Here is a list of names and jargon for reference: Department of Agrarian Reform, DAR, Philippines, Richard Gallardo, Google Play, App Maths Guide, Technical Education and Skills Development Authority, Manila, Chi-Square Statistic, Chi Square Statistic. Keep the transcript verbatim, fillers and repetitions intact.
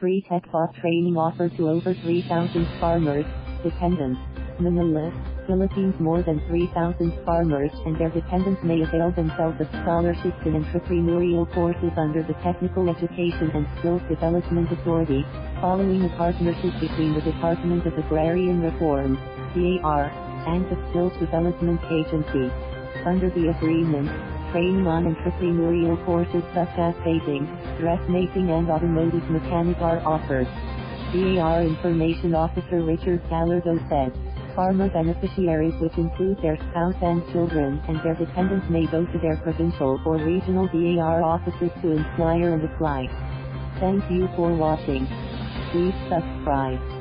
Free T E C F A training offered to over three thousand farmers, dependents, Manila, Philippines. More than three thousand farmers and their dependents may avail themselves of scholarships and entrepreneurial courses under the Technical Education and Skills Development Authority, following a partnership between the Department of Agrarian Reform, D A R, and the Skills Development Agency. Under the agreement, training on entrepreneurial courses such as painting, dressmaking and automotive mechanic are offered. D A R Information Officer Richard Gallardo said, farmer beneficiaries, which include their spouse and children and their dependents, may go to their provincial or regional D A R offices to inquire and apply. Thank you for watching. Please subscribe.